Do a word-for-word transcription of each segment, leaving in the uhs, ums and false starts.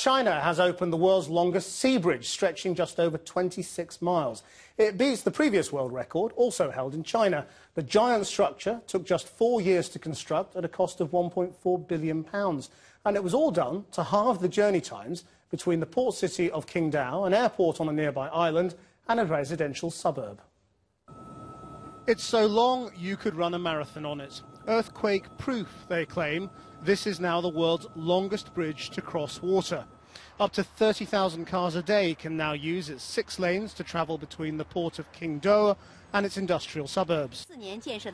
China has opened the world's longest sea bridge, stretching just over twenty-six miles. It beats the previous world record, also held in China. The giant structure took just four years to construct at a cost of one point four billion pounds. And it was all done to halve the journey times between the port city of Qingdao, an airport on a nearby island, and a residential suburb. It's so long you could run a marathon on it. Earthquake-proof, they claim. This is now the world's longest bridge to cross water. Up to thirty thousand cars a day can now use its six lanes to travel between the port of Qingdao and its industrial suburbs.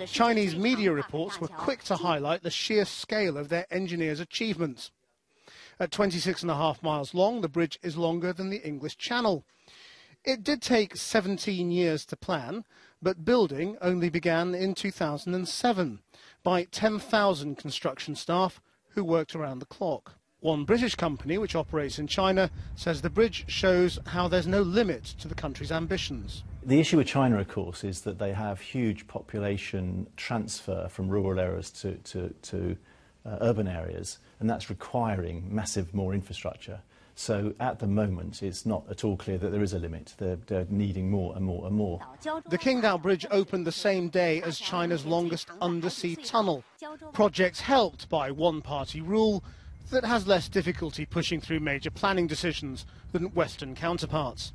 Chinese media reports were quick to highlight the sheer scale of their engineers' achievements. At twenty-six and a half miles long, the bridge is longer than the English Channel. It did take seventeen years to plan, but building only began in two thousand seven by ten thousand construction staff who worked around the clock. One British company, which operates in China, says the bridge shows how there's no limit to the country's ambitions. The issue with China, of course, is that they have huge population transfer from rural areas to, to, to uh, urban areas, and that's requiring massive more infrastructure. So at the moment, it's not at all clear that there is a limit. They're, they're needing more and more and more. The Qingdao Bridge opened the same day as China's longest undersea tunnel. Projects helped by one-party rule that has less difficulty pushing through major planning decisions than Western counterparts.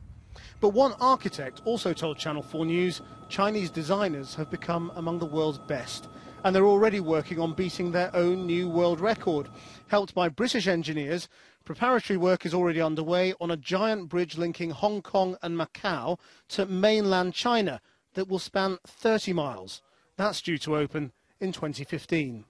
But one architect also told Channel four News Chinese designers have become among the world's best, and they're already working on beating their own new world record. Helped by British engineers, preparatory work is already underway on a giant bridge linking Hong Kong and Macau to mainland China that will span thirty miles. That's due to open in twenty fifteen.